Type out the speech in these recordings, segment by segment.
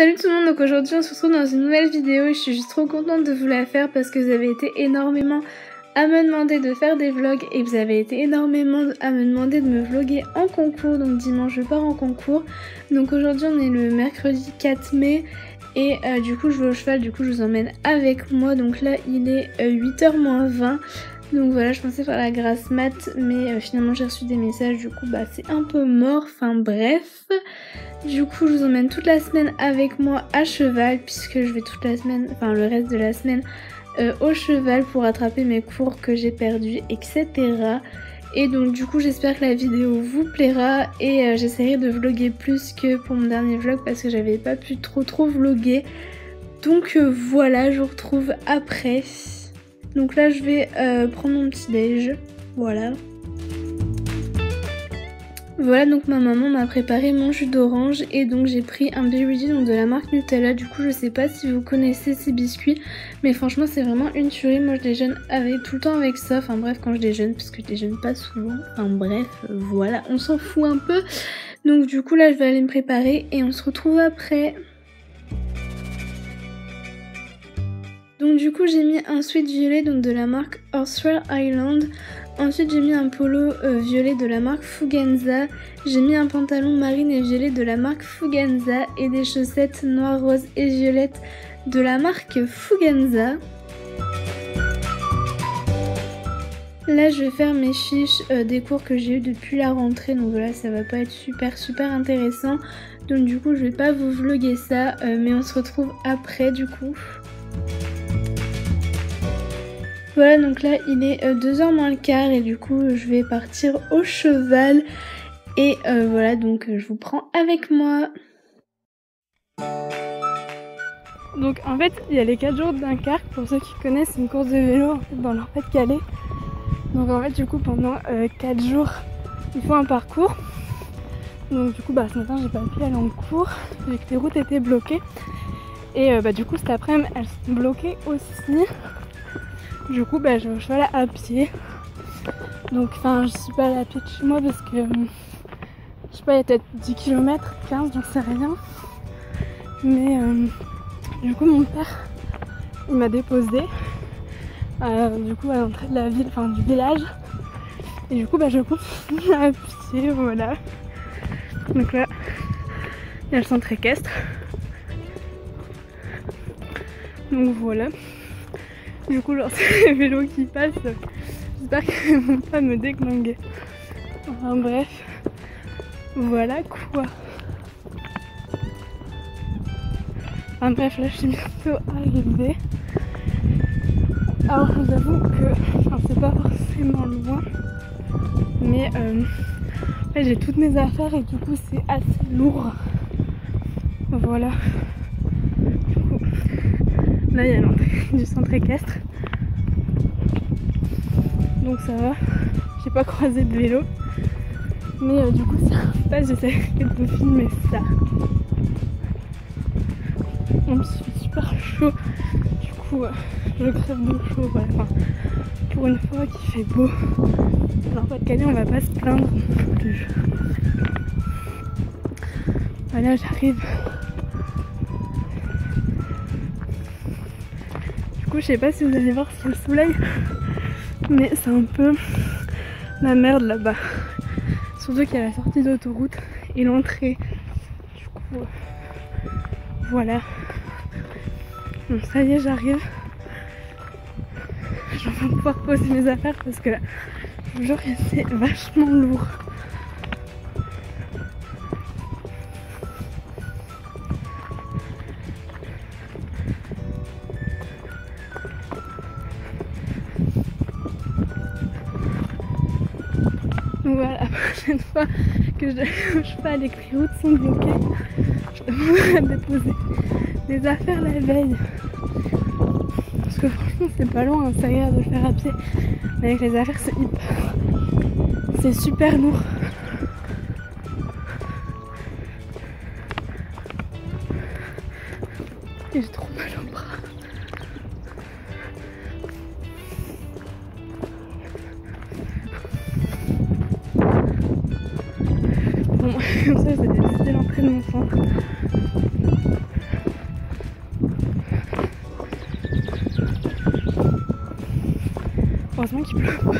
Salut tout le monde, donc aujourd'hui on se retrouve dans une nouvelle vidéo et je suis juste trop contente de vous la faire parce que vous avez été énormément à me demander de faire des vlogs et vous avez été énormément à me demander de me vloguer en concours, donc dimanche je pars en concours. Donc aujourd'hui on est le mercredi 4 mai et du coup je vais au cheval, du coup je vous emmène avec moi. Donc là il est 8h moins 20, donc voilà, je pensais faire la grasse mat mais finalement j'ai reçu des messages, du coup bah c'est un peu mort, enfin bref. Du coup je vous emmène toute la semaine avec moi à cheval puisque je vais toute la semaine, enfin le reste de la semaine au cheval pour rattraper mes cours que j'ai perdus, etc. Et donc du coup j'espère que la vidéo vous plaira et j'essaierai de vlogger plus que pour mon dernier vlog parce que j'avais pas pu trop vlogger. Donc voilà, je vous retrouve après. Donc là je vais prendre mon petit déj, voilà. Voilà, donc ma maman m'a préparé mon jus d'orange et donc j'ai pris un berry donc de la marque Nutella. Du coup je sais pas si vous connaissez ces biscuits mais franchement c'est vraiment une tuerie. Moi je déjeune avec, tout le temps avec ça, enfin bref quand je déjeune parce que je déjeune pas souvent, enfin bref voilà, on s'en fout un peu. Donc du coup là je vais aller me préparer et on se retrouve après. Donc du coup j'ai mis un sweat violet donc de la marque Austral Island. Ensuite j'ai mis un polo violet de la marque Fuganza. J'ai mis un pantalon marine et violet de la marque Fuganza. Et des chaussettes noires, roses et violettes de la marque Fuganza. Là je vais faire mes fiches des cours que j'ai eu depuis la rentrée. Donc voilà, ça va pas être super intéressant. Donc du coup je vais pas vous vloguer ça mais on se retrouve après du coup. Voilà, donc là il est 2h moins le quart et du coup je vais partir au cheval et voilà, donc je vous prends avec moi. Donc en fait il y a les 4 jours d'un quart, pour ceux qui connaissent, c'est une course de vélo en fait, dans le Pas-de-Calais. Donc en fait du coup pendant 4 jours il faut un parcours. Donc du coup bah, ce matin j'ai pas pu aller en cours vu que les routes étaient bloquées et bah, du coup cet après-midi elles sont bloquées aussi. Du coup bah, je vais au cheval à pied. Donc enfin je suis pas allée à pied de chez moi parce que je sais pas, il y a peut-être 10 km, 15, j'en sais rien. Mais du coup mon père il m'a déposé du coup à l'entrée de la ville, enfin du village. Et du coup bah, je continue à pied, voilà. Donc là il y a le centre équestre. Donc voilà. Du coup, genre, c'est les vélos qui passent. J'espère qu'ils vont pas me déglinguer. Enfin, bref. Voilà quoi. Enfin, bref, là, je suis bientôt arrivée. Alors, je vous avoue que enfin, c'est pas forcément loin. Mais là, j'ai toutes mes affaires et du coup, c'est assez lourd. Voilà. Là il y a l'entrée du centre équestre. Donc ça va, j'ai pas croisé de vélo. Mais du coup ça passe, j'essaie de filmer ça. On me suit super chaud. Du coup je crève de chaud, voilà. Enfin, pour une fois qu'il fait beau. Alors pas de Calais, on va pas se plaindre. Voilà, j'arrive. Je sais pas si vous allez voir si le soleil, mais c'est un peu la merde là-bas, surtout qu'il y a la sortie d'autoroute et l'entrée. Du coup voilà, donc ça y est j'arrive, je vais pouvoir poser mes affaires parce que là je vous jure que c'est vachement lourd. Voilà, la prochaine fois que je pas, les routes sont bloquées, je devrais déposer des affaires la veille. Parce que franchement c'est pas loin, hein, ça a l'air de faire à pied. Mais avec les affaires c'est hyper. C'est super lourd. Et j'ai trop mal au bras. Comme ça, j'ai décidé l'entrée de mon centre. heureusement qu'il pleut pas.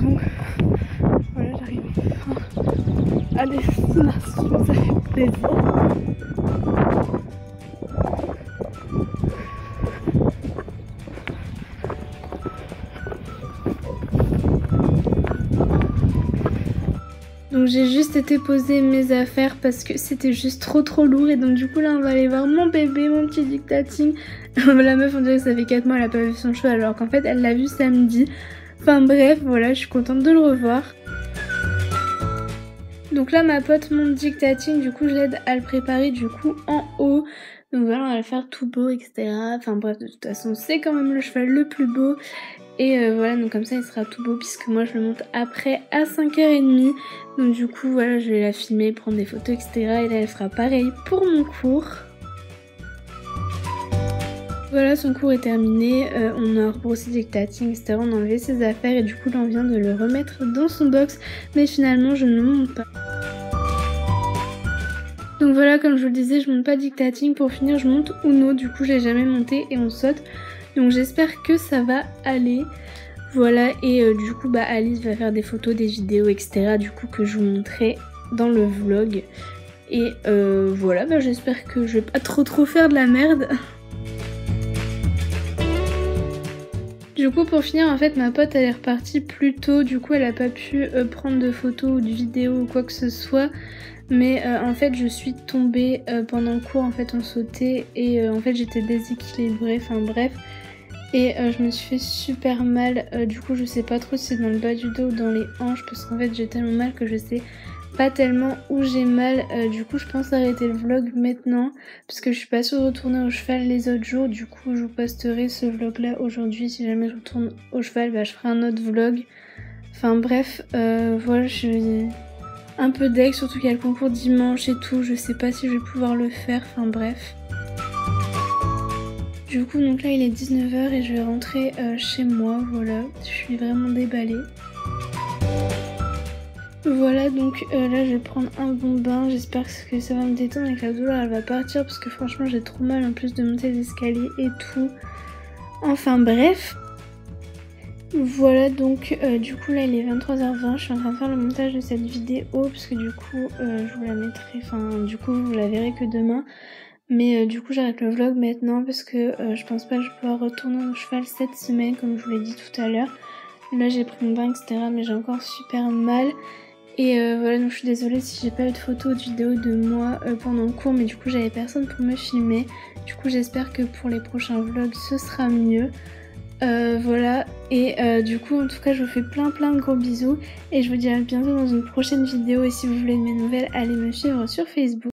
Donc voilà, j'arrive à destination, ça fait plaisir. Donc j'ai juste été poser mes affaires parce que c'était juste trop lourd, et donc du coup là on va aller voir mon bébé, mon petit Dictating. La meuf, on dirait que ça fait 4 mois elle a pas vu son cheveu, alors qu'en fait elle l'a vu samedi. Enfin bref, voilà, je suis contente de le revoir. Donc là ma pote monte Dictating, du coup je l'aide à le préparer du coup en haut. Donc voilà, on va le faire tout beau, etc. Enfin bref, de toute façon c'est quand même le cheval le plus beau. Et voilà, donc comme ça il sera tout beau puisque moi je le monte après à 5h30. Donc du coup voilà, je vais la filmer, prendre des photos, etc. Et là elle fera pareil pour mon cours. Voilà, son cours est terminé, on a rebrossé Dictating, etc. On a enlevé ses affaires et du coup là on vient de le remettre dans son box. Mais finalement je ne le monte pas. Donc voilà, comme je vous le disais, je monte pas Dictating. Pour finir, je monte Uno, du coup je l'ai jamais monté et on saute. Donc j'espère que ça va aller, voilà, et du coup bah Alice va faire des photos, des vidéos, etc. du coup que je vous montrerai dans le vlog, et voilà, bah j'espère que je vais pas trop faire de la merde. Du coup pour finir, en fait ma pote elle est repartie plus tôt, du coup elle a pas pu prendre de photos ou de vidéos ou quoi que ce soit. Mais en fait je suis tombée pendant le cours, en fait on sautait et en fait j'étais déséquilibrée, enfin bref. Et je me suis fait super mal, du coup je sais pas trop si c'est dans le bas du dos ou dans les hanches, parce qu'en fait j'ai tellement mal que je sais pas tellement où j'ai mal. Du coup je pense arrêter le vlog maintenant, parce que je suis pas sûre de retourner au cheval les autres jours. Du coup je vous posterai ce vlog là aujourd'hui, si jamais je retourne au cheval bah, je ferai un autre vlog. Enfin bref, voilà, je suis un peu deck, surtout qu'il y a le concours dimanche et tout, je sais pas si je vais pouvoir le faire, enfin bref. Du coup donc là il est 19h et je vais rentrer chez moi, voilà, je suis vraiment déballée. Voilà, donc là je vais prendre un bon bain, j'espère que ça va me détendre et que la douleur elle va partir, parce que franchement j'ai trop mal en plus de monter les escaliers et tout, enfin bref. Voilà, donc du coup là il est 23h20, je suis en train de faire le montage de cette vidéo, parce que du coup je vous la mettrai, enfin du coup vous la verrez que demain, mais du coup j'arrête le vlog maintenant parce que je pense pas que je vais pouvoir retourner au cheval cette semaine comme je vous l'ai dit tout à l'heure. Là j'ai pris mon bain, etc. mais j'ai encore super mal, et voilà, donc je suis désolée si j'ai pas eu de photos ou de vidéos de moi pendant le cours, mais du coup j'avais personne pour me filmer. Du coup j'espère que pour les prochains vlogs ce sera mieux. Voilà, et du coup en tout cas je vous fais plein de gros bisous et je vous dis à bientôt dans une prochaine vidéo, et si vous voulez de mes nouvelles allez me suivre sur Facebook.